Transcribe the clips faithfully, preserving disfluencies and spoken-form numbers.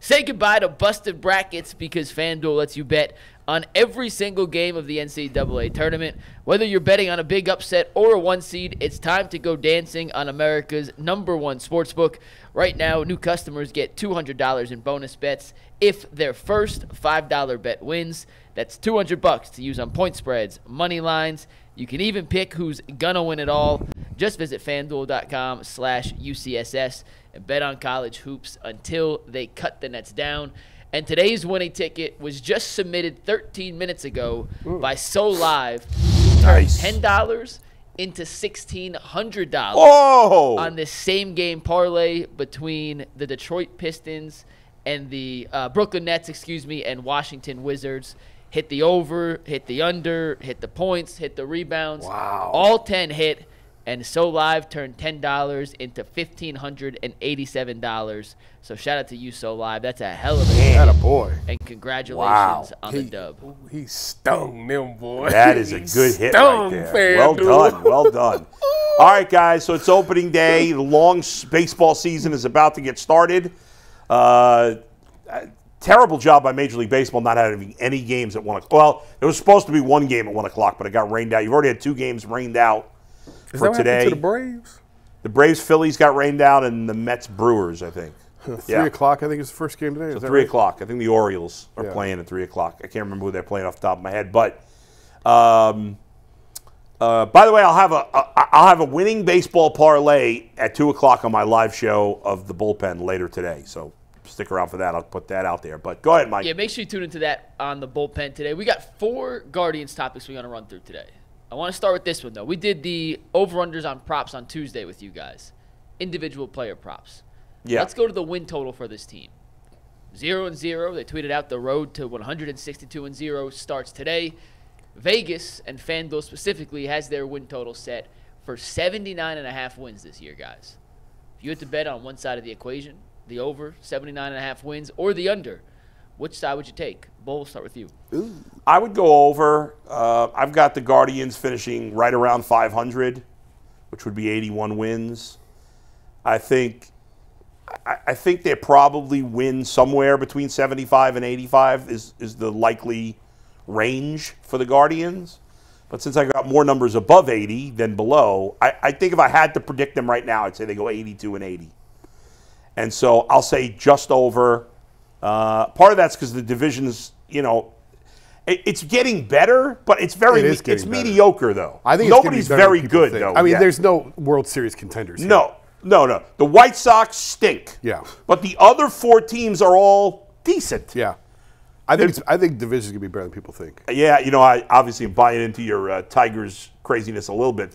Say goodbye to busted brackets because FanDuel lets you bet on every single game of the N C double A tournament. Whether you're betting on a big upset or a one seed, it's time to go dancing on America's number one sportsbook. Right now, new customers get two hundred dollars in bonus bets if their first five dollar bet wins. That's two hundred bucks to use on point spreads, money lines. You can even pick who's gonna win it all. Just visit FanDuel dot com slash U C S S and bet on college hoops until they cut the Nets down. And today's winning ticket was just submitted thirteen minutes ago Ooh. by SoLive. Nice. ten dollars into sixteen hundred dollars Whoa. on this same game parlay between the Detroit Pistons and the uh, Brooklyn Nets, excuse me, and Washington Wizards. Hit the over, hit the under, hit the points, hit the rebounds. Wow. All ten hit, and SoLive turned ten dollars into one thousand five hundred eighty-seven dollars. So shout out to you, SoLive. That's a hell of a That a boy. And congratulations wow. on he, the dub. He stung them, boy. That is a good hit right there. Fan, well dude. done. Well done. All right, guys. So it's opening day. The long baseball season is about to get started. Uh, I, Terrible job by Major League Baseball not having any games at one o'clock. Well, there was supposed to be one game at one o'clock, but it got rained out. You've already had two games rained out Is for that what today. To the Braves? The Braves, Phillies got rained out, and the Mets, Brewers, I think. three o'clock, yeah. I think, is the first game today. Is so that three o'clock. Right? I think the Orioles are yeah. playing at three o'clock. I can't remember who they're playing off the top of my head. But, um, uh, by the way, I'll have a, a, I'll have a winning baseball parlay at two o'clock on my live show of the bullpen later today. So. Stick around for that. I'll put that out there. But go ahead, Mike. Yeah, make sure you tune into that on the bullpen today. We got four Guardians topics we're going to run through today. I want to start with this one, though. We did the over-unders on props on Tuesday with you guys. Individual player props. Yeah. Let's go to the win total for this team. Zero and zero. They tweeted out the road to one hundred sixty-two and zero starts today. Vegas and FanDuel specifically has their win total set for seventy-nine and a half wins this year, guys. If you had to bet on one side of the equation, the over, seventy-nine and a half wins, or the under. Which side would you take? Bull, we'll start with you. Ooh. I would go over. Uh, I've got the Guardians finishing right around five hundred, which would be eighty-one wins. I think I, I think they probably win somewhere between seventy-five and eighty-five is, is the likely range for the Guardians. But since I got more numbers above eighty than below, I, I think if I had to predict them right now, I'd say they go eighty-two and eighty. And so I'll say just over. Uh, part of that's because the division's, you know, it, it's getting better, but it's very, it me it's better. mediocre though. I think nobody's very good think. though. I mean, yet. there's no World Series contenders here. No, no, no. The White Sox stink. Yeah. But the other four teams are all decent. Yeah. I think it's, I think division's gonna be better than people think. Yeah, you know, I obviously am buying into your uh, Tigers craziness a little bit.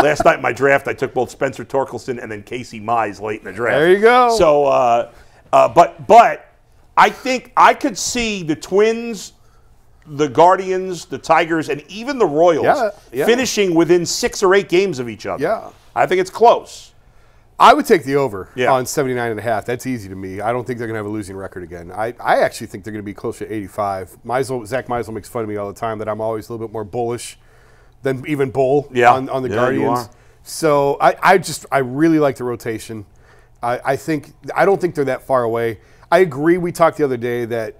Last night in my draft, I took both Spencer Torkelson and then Casey Mize late in the draft. There you go. So, uh, uh, but but I think I could see the Twins, the Guardians, the Tigers, and even the Royals yeah, yeah. finishing within six or eight games of each other. Yeah, I think it's close. I would take the over yeah. on seventy-nine and a half. That's easy to me. I don't think they're going to have a losing record again. I, I actually think they're going to be closer to eighty-five. Meisel, Zach Meisel makes fun of me all the time that I'm always a little bit more bullish than even Bull yeah. on, on the yeah, Guardians. So I, I just, I really like the rotation. I, I think, I don't think they're that far away. I agree. We talked the other day that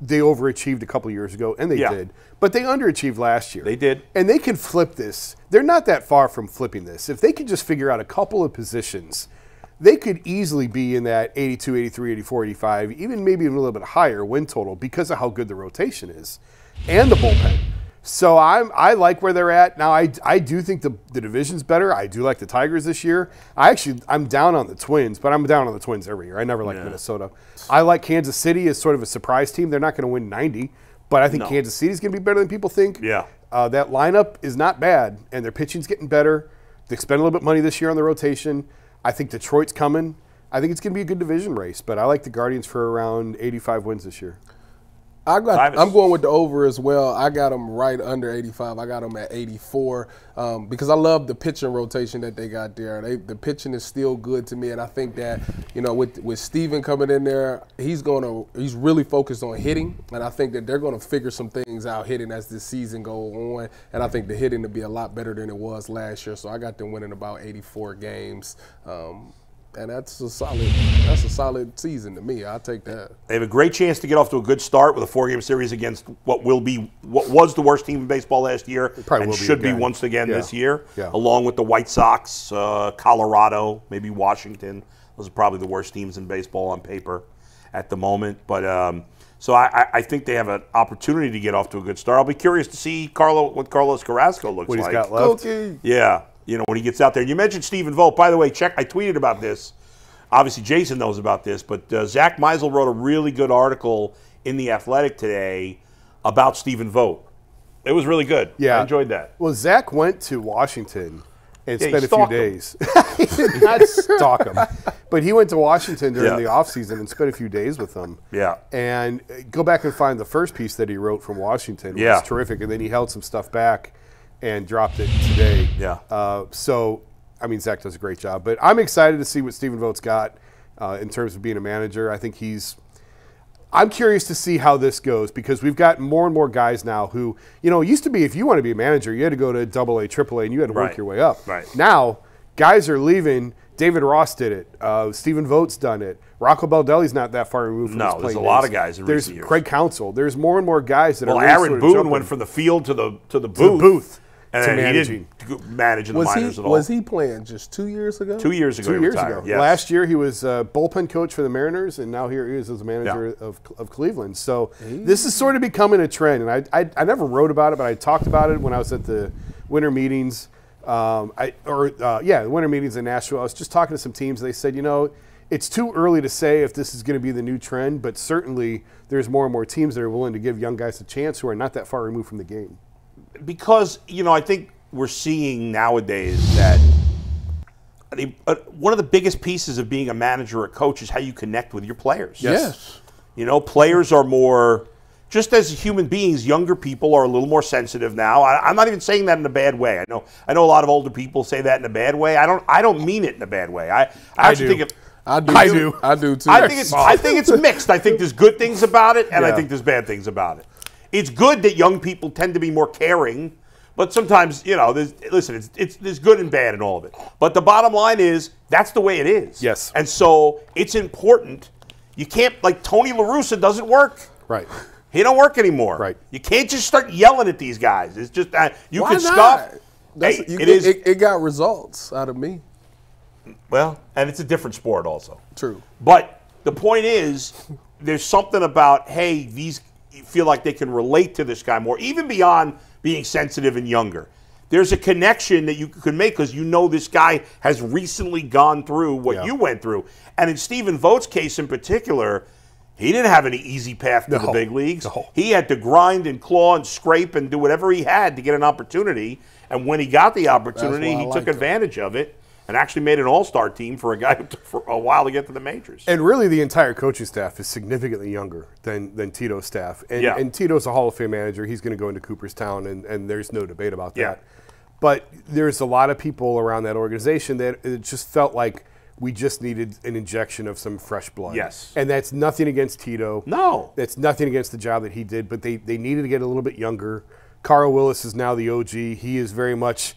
they overachieved a couple years ago, and they yeah. did. But they underachieved last year. They did. And they can flip this. They're not that far from flipping this. If they could just figure out a couple of positions, they could easily be in that eighty-two, eighty-three, eighty-four, eighty-five, even maybe even a little bit higher win total because of how good the rotation is and the bullpen. So I'm, I like where they're at. Now, I, I do think the, the division's better. I do like the Tigers this year. I actually, I'm down on the Twins, but I'm down on the Twins every year. I never like yeah. Minnesota. I like Kansas City as sort of a surprise team. They're not going to win ninety, but I think no. Kansas City's going to be better than people think. Yeah. Uh, that lineup is not bad, and their pitching's getting better. They spend a little bit of money this year on the rotation. I think Detroit's coming. I think it's going to be a good division race, but I like the Guardians for around eighty-five wins this year. I got, I'm going with the over as well. I got them right under eighty-five. I got them at eighty-four um, because I love the pitching rotation that they got there. They, the pitching is still good to me, and I think that, you know, with with Stephen coming in there, he's gonna he's really focused on hitting, and I think that they're gonna figure some things out hitting as this season goes on. And I think the hitting will be a lot better than it was last year. So I got them winning about eighty-four games. Um, And that's a solid, that's a solid season to me. I take that. They have a great chance to get off to a good start with a four-game series against what will be, what was the worst team in baseball last year, probably and should be, be once again yeah. this year, yeah. along with the White Sox, uh, Colorado, maybe Washington. Those are probably the worst teams in baseball on paper at the moment. But um, so I, I think they have an opportunity to get off to a good start. I'll be curious to see Carlo what Carlos Carrasco looks what like. What he's got left. Okay. Yeah. You know, when he gets out there. And you mentioned Stephen Vogt. By the way, check. I tweeted about this. Obviously, Jason knows about this, but uh, Zach Meisel wrote a really good article in The Athletic today about Stephen Vogt. It was really good. Yeah. I enjoyed that. Well, Zach went to Washington and yeah, spent a few days. He did not stalk him. But he went to Washington during yeah. the offseason and spent a few days with them. Yeah. And go back and find the first piece that he wrote from Washington. Yeah. It was terrific. And then he held some stuff back and dropped it today. Yeah. Uh, so, I mean, Zach does a great job. But I'm excited to see what Stephen Vogt's got uh, in terms of being a manager. I think he's – I'm curious to see how this goes because we've got more and more guys now who – you know, it used to be if you want to be a manager, you had to go to double A, triple A, and you had to right. work your way up. Right. Now, guys are leaving. David Ross did it. Uh, Stephen Vogt's done it. Rocco Baldelli's not that far removed from no, his playing. No, there's a days. lot of guys in recent years. There's Craig Counsell. There's more and more guys that well, are really Aaron sort of Boone jumping. went from the field to the, to the booth. To the booth. And he didn't manage in the minors at all. Was he playing just two years ago? Two years ago. Two years ago. Yes. Last year he was a bullpen coach for the Mariners, and now here he is as a manager yeah. of, of Cleveland. So hey. this is sort of becoming a trend. And I, I I never wrote about it, but I talked about it when I was at the winter meetings. Um, I or uh, yeah, the winter meetings in Nashville. I was just talking to some teams. They said, you know, it's too early to say if this is going to be the new trend, but certainly there's more and more teams that are willing to give young guys a chance who are not that far removed from the game. Because, you know, I think we're seeing nowadays that I mean, uh, one of the biggest pieces of being a manager or a coach is how you connect with your players. Yes. yes. You know, players are more, just as human beings, younger people are a little more sensitive now. I, I'm not even saying that in a bad way. I know I know a lot of older people say that in a bad way. I don't I don't mean it in a bad way. I, I, I actually do. think it, I do. I do. I do, too. I think, it's, I think it's mixed. I think there's good things about it, and yeah. I think there's bad things about it. It's good that young people tend to be more caring, but sometimes, you know, there's, listen, it's, it's, there's good and bad in all of it. But the bottom line is that's the way it is. Yes. And so it's important. You can't, like, Tony La Russa doesn't work. Right. He don't work anymore. Right. You can't just start yelling at these guys. It's just uh, you Why can not? stop. That's, hey, you it, is, it, it got results out of me. Well, and it's a different sport also. True. But the point is there's something about, hey, these – feel like they can relate to this guy more, even beyond being sensitive and younger. There's a connection that you can make because you know this guy has recently gone through what yeah. you went through. And in Stephen Vogt's case in particular, he didn't have any easy path to no. the big leagues. No. He had to grind and claw and scrape and do whatever he had to get an opportunity. And when he got the opportunity, he like took it. advantage of it. And actually made an all-star team for a guy who took for a while to get to the majors. And really the entire coaching staff is significantly younger than, than Tito's staff. And, yeah. and Tito's a Hall of Fame manager. He's going to go into Cooperstown, and, and there's no debate about that. Yeah. But there's a lot of people around that organization that it just felt like we just needed an injection of some fresh blood. Yes. And that's nothing against Tito. No. That's nothing against the job that he did, but they, they needed to get a little bit younger. Carl Willis is now the O G. He is very much...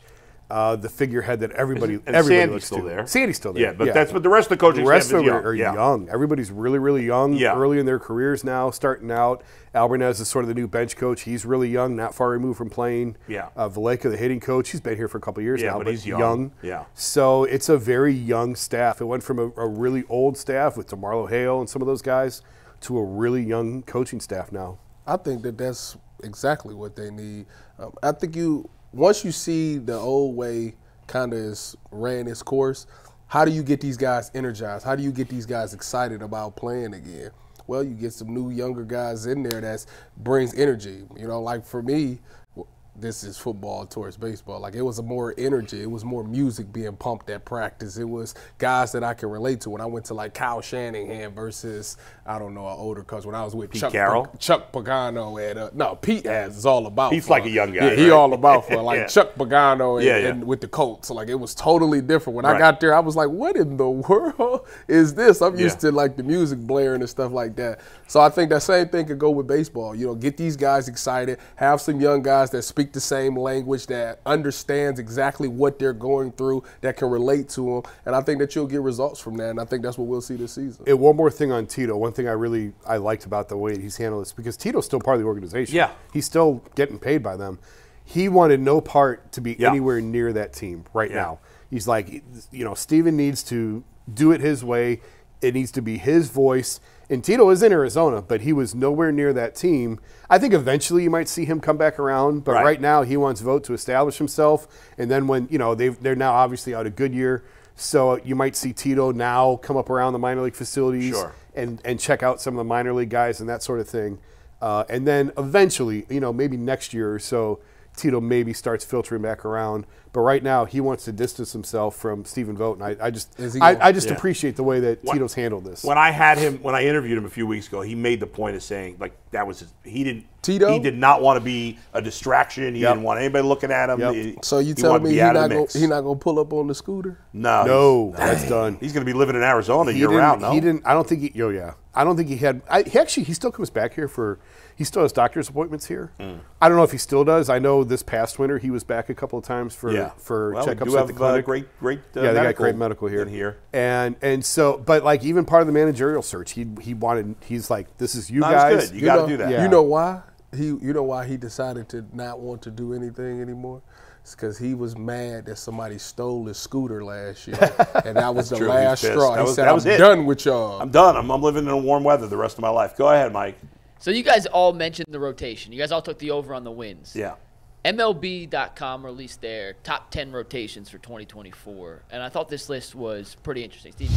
Uh, the figurehead that everybody, and everybody Sandy's looks still to. there. Sandy's still there. Yeah, but yeah. that's what the rest of the coaching the rest staff is of young. are yeah. young. Everybody's really, really young. Yeah. Early in their careers now, starting out. Albernez is sort of the new bench coach. He's really young, not far removed from playing. Yeah. Uh, Valleca, the hitting coach, he's been here for a couple of years yeah, now, but, but he's young. young. Yeah. So it's a very young staff. It went from a, a really old staff with DeMarlo Hale and some of those guys to a really young coaching staff now. I think that that's exactly what they need. Um, I think you. Once you see the old way kind of ran its course, how do you get these guys energized? How do you get these guys excited about playing again? Well, you get some new younger guys in there that brings energy. You know, like for me, this is football towards baseball. Like it was a more energy. It was more music being pumped at practice. It was guys that I can relate to. When I went to like Kyle Shanahan versus, I don't know, an older coach. When I was with Pete Chuck Carroll. Chuck Pagano. And, uh, no, Pete is all about He's fun. like a young guy. Yeah, right? He all about for Like yeah. Chuck Pagano and, yeah, yeah. and with the Colts. Like it was totally different. When right. I got there, I was like, what in the world is this? I'm used yeah. to like the music blaring and stuff like that. So I think that same thing could go with baseball. You know, get these guys excited. Have some young guys that speak speak the same language, that understands exactly what they're going through, that can relate to them. And I think that you'll get results from that, and I think that's what we'll see this season. And one more thing on Tito, one thing I really I liked about the way he's handled this, because Tito's still part of the organization. Yeah. He's still getting paid by them. He wanted no part to be yeah. anywhere near that team right yeah. now. He's like, you know, Stephen needs to do it his way. It needs to be his voice. And Tito is in Arizona, but he was nowhere near that team. I think eventually you might see him come back around, but right, right now he wants Vogt to establish himself. And then when, you know, they've, they're now obviously out of Goodyear, so you might see Tito now come up around the minor league facilities sure. and, and check out some of the minor league guys and that sort of thing. Uh, and then eventually, you know, maybe next year or so, Tito maybe starts filtering back around, but right now he wants to distance himself from Stephen Vogt, and I, I just, I, I just yeah. appreciate the way that when, Tito's handled this. When I had him, when I interviewed him a few weeks ago, he made the point of saying, like, that was his, he didn't, Tito, he did not want to be a distraction. He yep. didn't want anybody looking at him. Yep. He, so you telling me he's not going to pull up on the scooter? No, no, that's done. He's going to be living in Arizona he year round. No, he didn't. I don't think he. Yo, yeah, I don't think he had. I, he actually, he still comes back here for. He still has doctor's appointments here. Mm. I don't know if he still does. I know this past winter he was back a couple of times for yeah. for well, checkups we do at have the clinic. Uh, great, great. Uh, yeah, they got great medical here. In here. And and so, but like even part of the managerial search, he he wanted. He's like, this is you no, guys. It's good. You, you got to do that. Yeah. You know why he? You know why he decided to not want to do anything anymore? It's because he was mad that somebody stole his scooter last year, and that was the true. last straw. That he was, said, that was "I'm it. done with y'all. I'm done. I'm, I'm living in a warm weather the rest of my life." Go ahead, Mike. So you guys all mentioned the rotation. You guys all took the over on the wins. Yeah. M L B dot com released their top ten rotations for twenty twenty-four, and I thought this list was pretty interesting. Steve,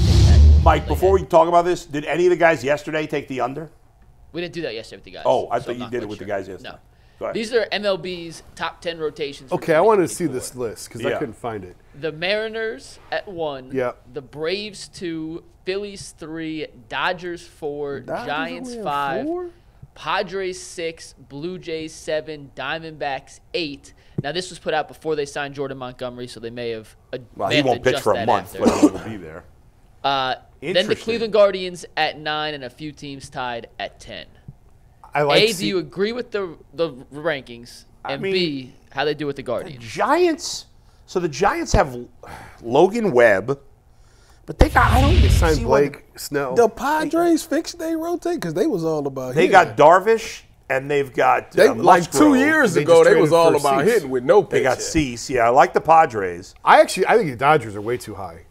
Mike, before we talk about this, did any of the guys yesterday take the under? We didn't do that yesterday with the guys. Oh, I so thought I'm you did it with sure. the guys yesterday. No. Go ahead. These are M L B's top ten rotations. Okay, I wanted to see this list because yeah. I couldn't find it. The Mariners at one. Yeah. The Braves two. Phillies three. Dodgers four. Dodgers Giants five. Four? Padres six, Blue Jays seven, Diamondbacks eight. Now this was put out before they signed Jordan Montgomery, so they may have adjusted well, he won't pitch for a month, but he will be there. Uh, then the Cleveland Guardians at nine, and a few teams tied at ten. I like. A, do you agree with the the rankings? And I mean, B, how they do with the Guardians? The Giants. So the Giants have Logan Webb. But they got, I don't signed Blake Snell. The Padres fixed they rotate because they was all about hitting. They got Darvish, and they've got they, uh, like two years they ago they was all about Cease. hitting with no pitch. They got Cease. Yeah, I like the Padres. I actually I think the Dodgers are way too high.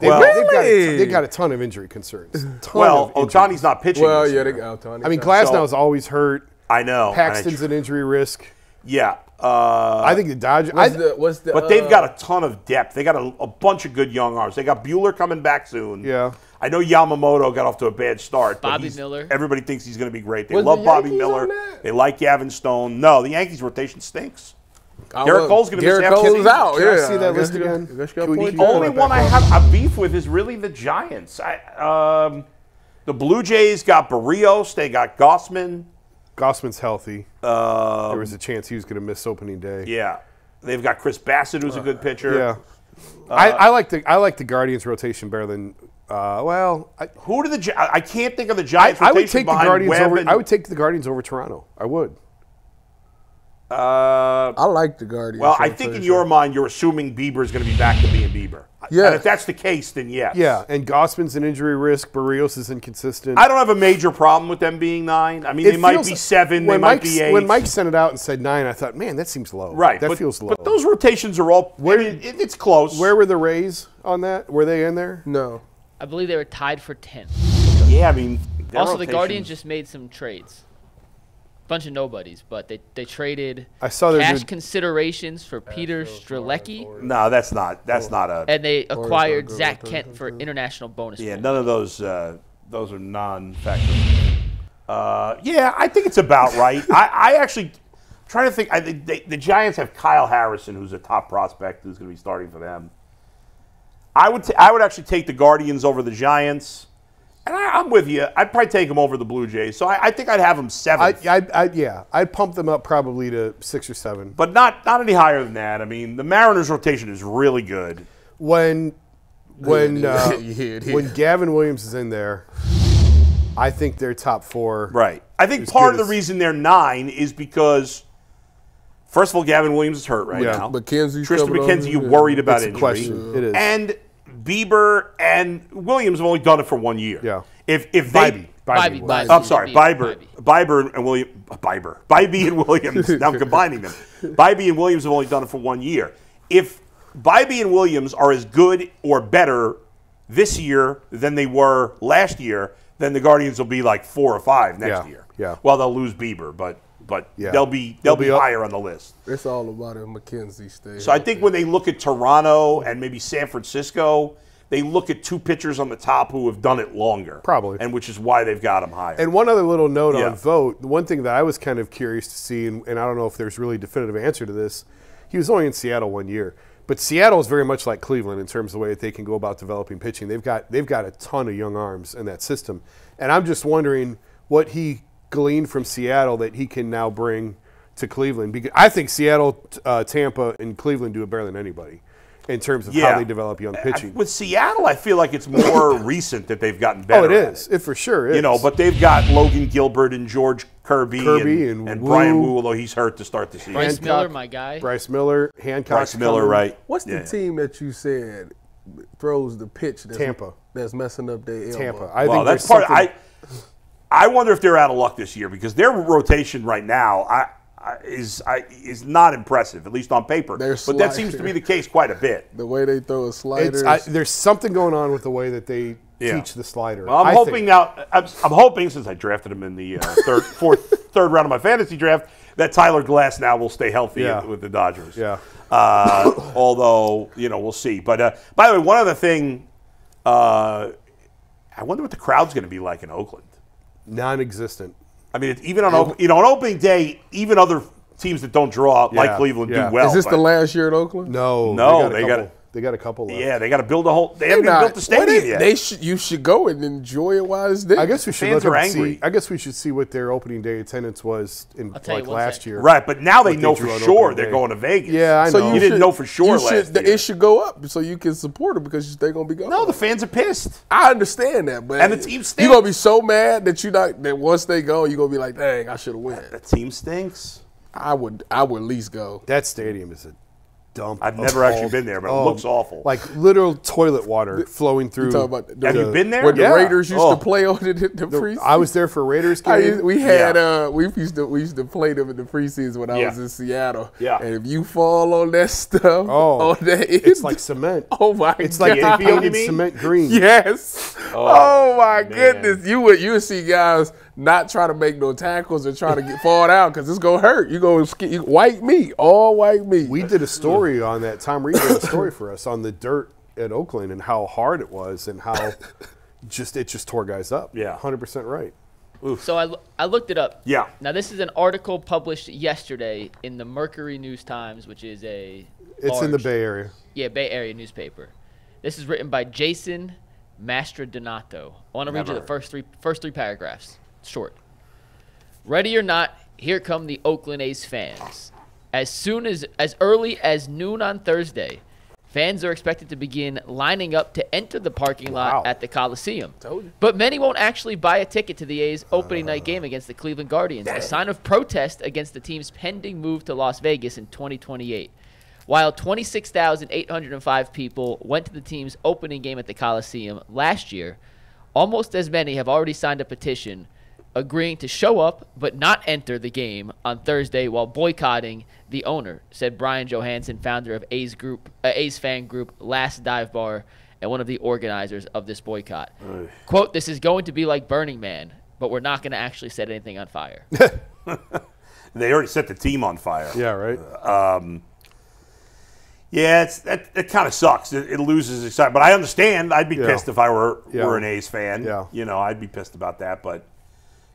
They, well, really? got a, they got a ton of injury concerns. Well, of Ohtani's not pitching. Well, yeah, they got Ohtani. I mean, Glasnow's so, always hurt. I know. Paxton's I an injury risk. Yeah. Uh, I think the Dodgers. What's I, the, what's the, but uh, they've got a ton of depth. They got a, a bunch of good young arms. They got Buehler coming back soon. Yeah, I know Yamamoto got off to a bad start. Bobby but Miller. Everybody thinks he's going to be great. They was love the Bobby Miller. They like Gavin Stone. No, the Yankees' rotation stinks. I Garrett Cole's going to miss half the season. Garrett Cole's out. Can yeah, I see that I list again? The only one I have a beef with is really the Giants. I, um, the Blue Jays got Barrios. They got Gossman. Gossman's healthy. Um, there was a chance he was going to miss opening day. Yeah, they've got Chris Bassett, who's uh, a good pitcher. Yeah, uh, I, I like the I like the Guardians' rotation better than. Uh, well, I, who do the I can't think of the Giants' I, rotation I would take the Guardians Webb over. And, I would take the Guardians over Toronto. I would. Uh, I like the Guardians. Well, rotation. I think in your mind, you're assuming Bieber is going to be back to being Bieber. Yeah. And if that's the case, then yes. Yeah, and Gossman's an injury risk. Barrios is inconsistent. I don't have a major problem with them being nine. I mean, it they might be seven. They might Mike's, be eight. When Mike sent it out and said nine, I thought, man, that seems low. Right. That but, feels low. But those rotations are all where, – I mean, it, it's close. Where were the Rays on that? Were they in there? No. I believe they were tied for tenth. Yeah, I mean – Also, rotation. The Guardians just made some trades. Bunch of nobodies, but they, they traded I saw cash a, consideralections for Peter Strzelecki. No, that's not that's not a. And they acquired Zach Kent for international bonus. Yeah, none of those uh, those are non-factors. Uh, yeah, I think it's about right. I, I actually I'm trying to think. I think they, the Giants have Kyle Harrison, who's a top prospect, who's going to be starting for them. I would t I would actually take the Guardians over the Giants. And I, I'm with you. I'd probably take them over the Blue Jays. So I, I think I'd have them seventh. I, I, I, yeah, I'd pump them up probably to six or seven. But not not any higher than that. I mean, the Mariners' rotation is really good. When when uh, when Gavin Williams is in there, I think they're top four. Right. I think part of the reason they're nine is because First of all, Gavin Williams is hurt right yeah, now. McKenzie's Tristan McKenzie, you yeah. worried about it's injury. Yeah. It is. And Bieber and Williams have only done it for one year. Yeah. If if they Bybee. Bybee. Bybee. Bybee. I'm sorry, Bieber. Bieber and Williams. Bieber. Bybee and Williams. Now I'm combining them. Bybee and Williams have only done it for one year. If Bybee and Williams are as good or better this year than they were last year, then the Guardians will be like four or five next yeah. year. Yeah. Well, they'll lose Bieber, but but yeah. they'll be they'll, they'll be, be higher on the list. It's all about it, McKenzie stay. So I think when they look at Toronto and maybe San Francisco, they look at two pitchers on the top who have done it longer. Probably. And which is why they've got them higher. And one other little note yeah. on Vogt, the one thing that I was kind of curious to see, and, and I don't know if there's really a definitive answer to this, he was only in Seattle one year. But Seattle is very much like Cleveland in terms of the way that they can go about developing pitching. They've got they've got a ton of young arms in that system. And I'm just wondering what he gleaned from Seattle that he can now bring to Cleveland. Because I think Seattle, uh, Tampa, and Cleveland do it better than anybody in terms of yeah. how they develop young pitching. I, with Seattle, I feel like it's more recent that they've gotten better. Oh, it is. It. it for sure is. You know, but they've got Logan Gilbert and George Kirby, Kirby and, and, and Wu. Brian Wu, although he's hurt to start the season. Bryce Hancock, Miller, my guy. Bryce Miller, Hancock. Bryce Miller, coming. right. What's the yeah. team that you said throws the pitch that's, Tampa. that's messing up their elbow? Tampa. I well, think that's part something... of, I, I wonder if they're out of luck this year because their rotation right now I, I, is I, is not impressive, at least on paper. They're but slider. that seems to be the case quite a bit. The way they throw a slider. I, there's something going on with the way that they – Yeah. teach the slider. Well, I'm I hoping think. now. I'm, I'm hoping since I drafted him in the uh, third, fourth, third round of my fantasy draft that Tyler Glass now will stay healthy yeah. with the Dodgers. Yeah. Uh, although you know we'll see. But uh, by the way, one other thing. Uh, I wonder what the crowd's going to be like in Oakland. Non-existent. I mean, it's, even on Oakland, you know on opening day, even other teams that don't draw yeah. like Cleveland yeah. do well. Is this the last year at Oakland? No. No, they got. They got a couple left. Yeah, they got to build a whole. They haven't even built the stadium well, they, yet. They should, you should go and enjoy it while it's there. I guess we should look and see. I guess we should see what their opening day attendance was in like last thing. year. Right, but now they know they for sure they're day. going to Vegas. Yeah, I know. So you, you should, didn't know for sure. Last should, year. It should go up so you can support them because they're going to be going. No, up. the fans are pissed. I understand that, but and the team stinks. You're going to be so mad that you not that once they go, you're going to be like, dang, I should have won. The team stinks. I would. I would at least go. That stadium is a. Dump I've never actually all, been there, but it um, looks awful. Like literal toilet water flowing through. You about the, Have the, you been there? Where the yeah. Raiders used oh. to play on it in the preseason. I was there for Raiders game. Used, we had yeah. uh, we used to we used to play them in the preseason when I yeah. was in Seattle. Yeah. And if you fall on that stuff, oh, on that end, it's like cement. Oh my god, it's like god. They painted cement green. Yes. Oh, oh my man. goodness, you would you would see guys. Not trying to make no tackles or trying to get fall down because it's gonna hurt. You go white meat, all white meat. We did a story on that. Tom Reed did a story for us on the dirt at Oakland and how hard it was and how just it just tore guys up. Yeah, one hundred percent right. Oof. So I I looked it up. Yeah. Now this is an article published yesterday in the Mercury News Times, which is a it's large, in the Bay Area. Yeah, Bay Area newspaper. This is written by Jason Mastrodonato. I want to read you the first three first three paragraphs. Short. Ready or not, here come the Oakland A's fans. As soon as as early as noon on Thursday, fans are expected to begin lining up to enter the parking lot wow. at the Coliseum. But many won't actually buy a ticket to the A's opening uh, night game against the Cleveland Guardians, dang. a sign of protest against the team's pending move to Las Vegas in twenty twenty-eight. While twenty-six thousand eight hundred five people went to the team's opening game at the Coliseum last year, almost as many have already signed a petition agreeing to show up but not enter the game on Thursday while boycotting the owner, said Brian Johansson, founder of A's group, uh, A's fan group Last Dive Bar and one of the organizers of this boycott. Ugh. Quote, this is going to be like Burning Man, but we're not going to actually set anything on fire. They already set the team on fire. Yeah, right. Uh, um, yeah, it's, that, that kind of sucks. It, it loses excitement. But I understand. I'd be yeah. pissed if I were, yeah. were an A's fan. Yeah. You know, I'd be pissed about that, but...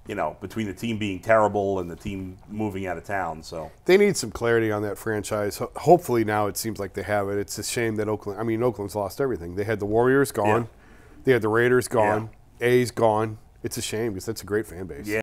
You know, between the team being terrible and the team moving out of town, so they need some clarity on that franchise. Ho hopefully, now it seems like they have it. It's a shame that Oakland. I mean, Oakland's lost everything. They had the Warriors gone, yeah. they had the Raiders gone, yeah. A's gone. It's a shame because that's a great fan base. Yeah.